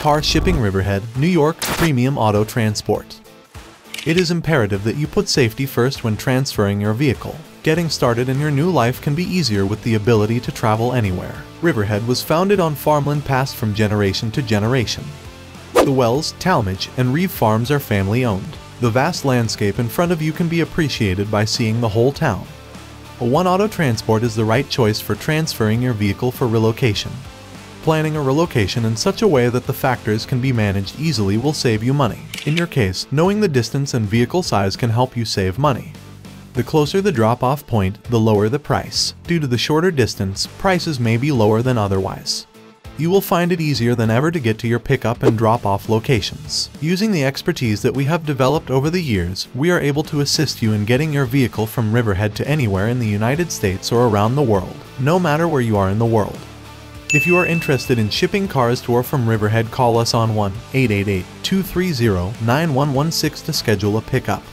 car shipping Riverhead, New York, Premium Auto Transport. It is imperative that you put safety first when transferring your vehicle. Getting started in your new life can be easier with the ability to travel anywhere. Riverhead was founded on farmland passed from generation to generation. The Wells, Talmadge, and Reeve farms are family-owned. The vast landscape in front of you can be appreciated by seeing the whole town. A1 Auto Transport is the right choice for transferring your vehicle for relocation. Planning a relocation in such a way that the factors can be managed easily will save you money. In your case, knowing the distance and vehicle size can help you save money. The closer the drop-off point, the lower the price. Due to the shorter distance, prices may be lower than otherwise. You will find it easier than ever to get to your pickup and drop-off locations. Using the expertise that we have developed over the years, we are able to assist you in getting your vehicle from Riverhead to anywhere in the United States or around the world, no matter where you are in the world. If you are interested in shipping cars to or from Riverhead, call us on 1-888-230-9116 to schedule a pickup.